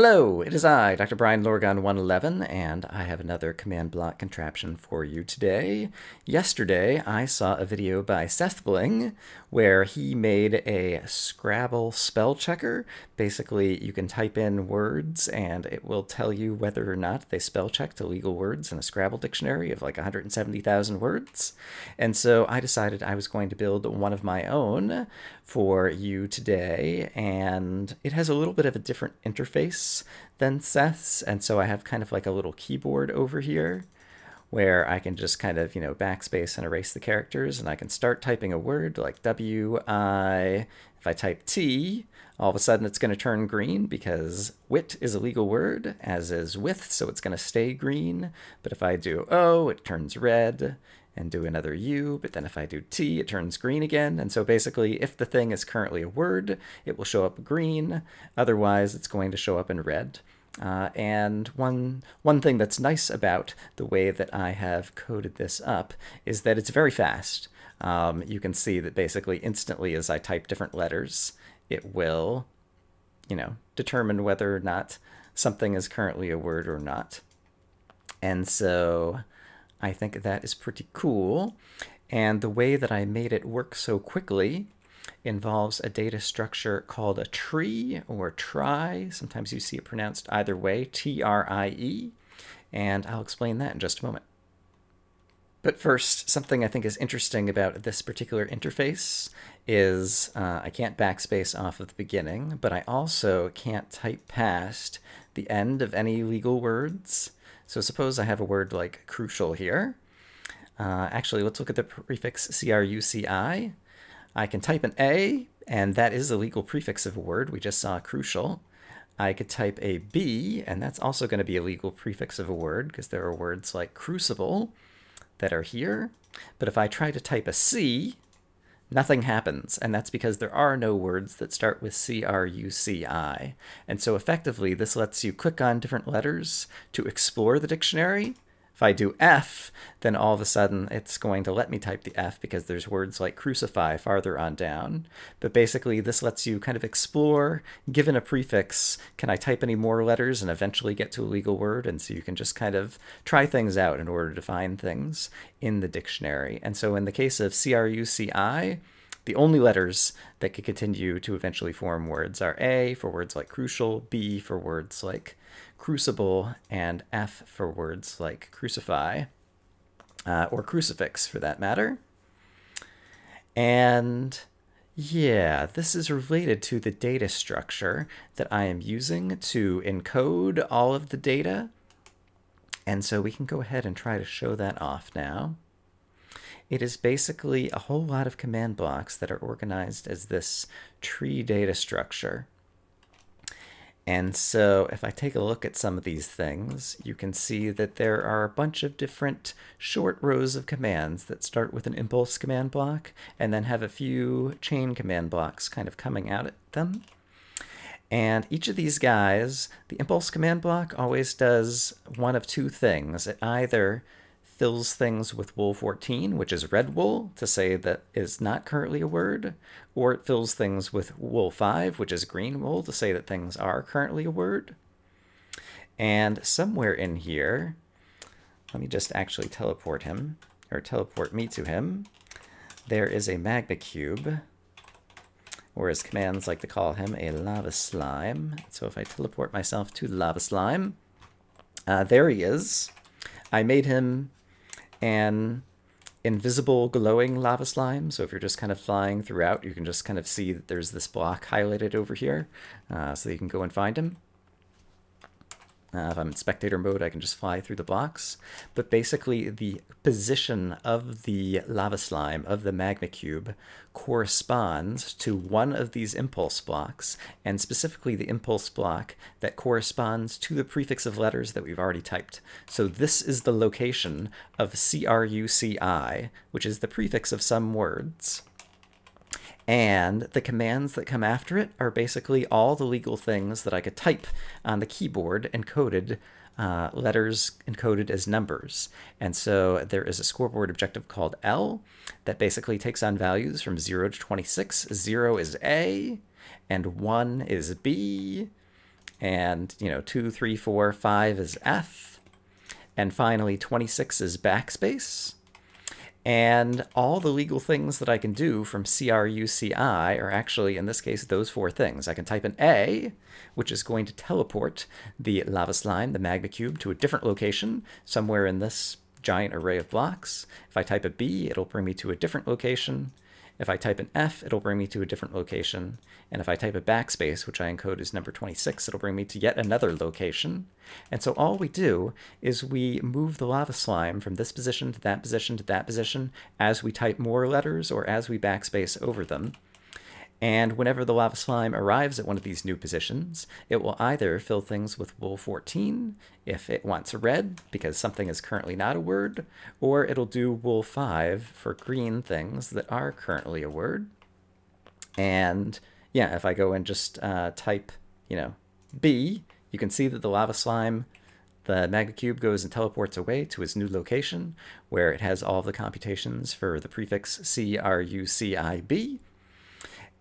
Hello, it is I, Dr. Brian Lorgon 111, and I have another command block contraption for you today. Yesterday, I saw a video by Sethbling where he made a Scrabble spell checker. Basically, you can type in words, and it will tell you whether or not they spell checked illegal words in a Scrabble dictionary of like 170,000 words. And so I decided I was going to build one of my own for you today, and it has a little bit of a different interface than Seth's, and so I have kind of like a little keyboard over here where I can just kind of, you know, backspace and erase the characters, and I can start typing a word like W-I. If I type T, all of a sudden it's going to turn green because wit is a legal word, as is with, so it's going to stay green. But if I do O, it turns red, and do another U, but then if I do T, it turns green again. And so basically, if the thing is currently a word, it will show up green. Otherwise, it's going to show up in red. And one thing that's nice about the way that I have coded this up is that it's very fast. You can see that basically instantly as I type different letters, it will, you know, determine whether or not something is currently a word or not. And so I think that is pretty cool. And the way that I made it work so quickly involves a data structure called a trie or trie. Sometimes you see it pronounced either way, T-R-I-E. And I'll explain that in just a moment. But first, something I think is interesting about this particular interface is I can't backspace off of the beginning, but I also can't type past the end of any legal words. So suppose I have a word like crucial here. Actually, let's look at the prefix C-R-U-C-I. I can type an A, and that is the legal prefix of a word. We just saw crucial. I could type a B, and that's also going to be a legal prefix of a word because there are words like crucible that are here. But if I try to type a C, nothing happens, and that's because there are no words that start with C-R-U-C-I. And so effectively, this lets you click on different letters to explore the dictionary. If I do F, then all of a sudden it's going to let me type the F because there's words like crucify farther on down. But basically, this lets you kind of explore, given a prefix, can I type any more letters and eventually get to a legal word? And so you can just kind of try things out in order to find things in the dictionary. And so in the case of C-R-U-C-I, the only letters that could continue to eventually form words are A for words like crucial, B for words like crucible, and F for words like crucify, or crucifix for that matter. And yeah, this is related to the data structure that I am using to encode all of the data. And so we can go ahead and try to show that off now. It is basically a whole lot of command blocks that are organized as this trie data structure. And so if I take a look at some of these things, you can see that there are a bunch of different short rows of commands that start with an impulse command block and then have a few chain command blocks kind of coming out at them. And each of these guys, the impulse command block always does one of two things. It either fills things with wool 14, which is red wool, to say that is not currently a word, or it fills things with wool 5, which is green wool, to say that things are currently a word. And somewhere in here, let me just actually teleport him, or teleport me to him, there is a magma cube, or as commands like to call him, a lava slime. So if I teleport myself to lava slime, there he is. I made him an invisible glowing lava slime. So if you're just kind of flying throughout, you can just kind of see that there's this block highlighted over here. So you can go and find him. If I'm in spectator mode, I can just fly through the blocks. But basically, the position of the lava slime, of the magma cube, corresponds to one of these impulse blocks, and specifically the impulse block that corresponds to the prefix of letters that we've already typed. So this is the location of C-R-U-C-I, which is the prefix of some words. And the commands that come after it are basically all the legal things that I could type on the keyboard encoded, letters encoded as numbers. And so there is a scoreboard objective called L that basically takes on values from 0 to 26. 0 is A, and 1 is B, And, you know, 2, 3, 4, 5 is F. And finally, 26 is backspace. And all the legal things that I can do from CRUCI are actually, in this case, those four things. I can type an A, which is going to teleport the lava slime, the magma cube, to a different location, somewhere in this giant array of blocks. If I type a B, it'll bring me to a different location. If I type an F, it'll bring me to a different location. And if I type a backspace, which I encode as number 26, it'll bring me to yet another location. And so all we do is we move the lava slime from this position to that position to that position as we type more letters or as we backspace over them. And whenever the lava slime arrives at one of these new positions, it will either fill things with wool 14 if it wants red, because something is currently not a word, or it'll do wool 5 for green things that are currently a word. And yeah, if I go and just type, you know, B, you can see that the lava slime, the magma cube, goes and teleports away to its new location, where it has all the computations for the prefix CRUCIB.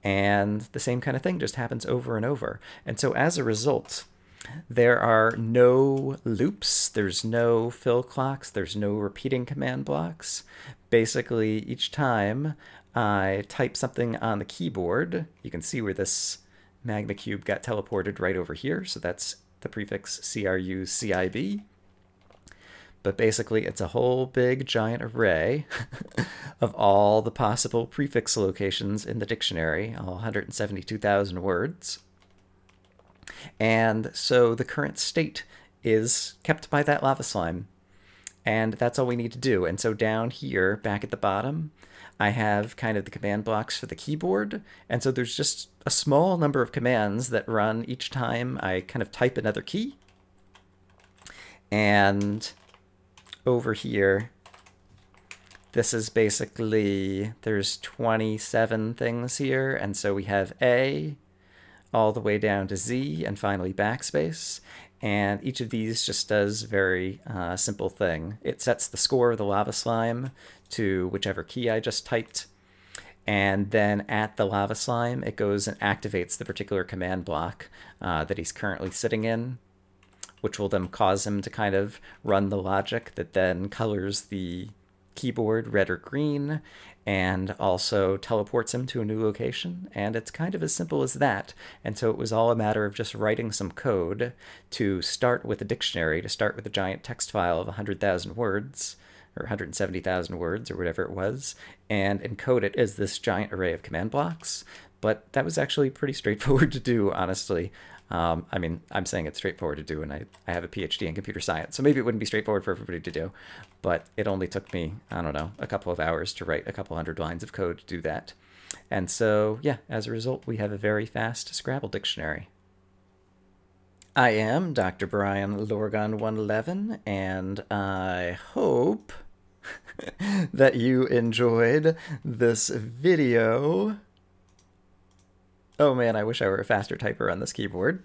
And the same kind of thing just happens over and over. And so as a result, there are no loops, there's no fill clocks, there's no repeating command blocks. Basically, each time I type something on the keyboard, you can see where this magma cube got teleported right over here. So that's the prefix CRUCIB. But basically, it's a whole big giant array of all the possible prefix locations in the dictionary, all 172,000 words. And so the current state is kept by that lava slime. And that's all we need to do. And so down here, back at the bottom, I have kind of the command blocks for the keyboard. And so there's just a small number of commands that run each time I kind of type another key. And over here, this is basically, there's 27 things here, and so we have A all the way down to Z, and finally backspace. And each of these just does a very simple thing. It sets the score of the lava slime to whichever key I just typed, and then at the lava slime, it goes and activates the particular command block that he's currently sitting in, which will then cause him to kind of run the logic that then colors the keyboard red or green and also teleports him to a new location. And it's kind of as simple as that. And so it was all a matter of just writing some code to start with a dictionary, to start with a giant text file of 100,000 words or 170,000 words or whatever it was, and encode it as this giant array of command blocks. But that was actually pretty straightforward to do, honestly. I mean, I'm saying it's straightforward to do, and I have a PhD in computer science, so maybe it wouldn't be straightforward for everybody to do, but it only took me, I don't know, a couple of hours to write a couple hundred lines of code to do that. And so, yeah, as a result, we have a very fast Scrabble dictionary. I am Dr. Brian Lorgon 111, and I hope that you enjoyed this video. Oh man, I wish I were a faster typer on this keyboard.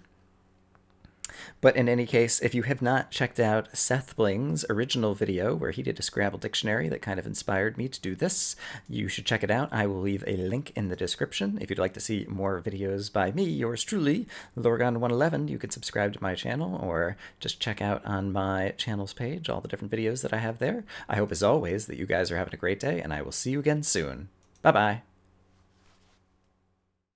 But in any case, if you have not checked out Sethbling's original video where he did a Scrabble dictionary that kind of inspired me to do this, you should check it out. I will leave a link in the description. If you'd like to see more videos by me, yours truly, Lorgon111, you can subscribe to my channel or just check out on my channel's page all the different videos that I have there. I hope, as always, that you guys are having a great day, and I will see you again soon. Bye-bye.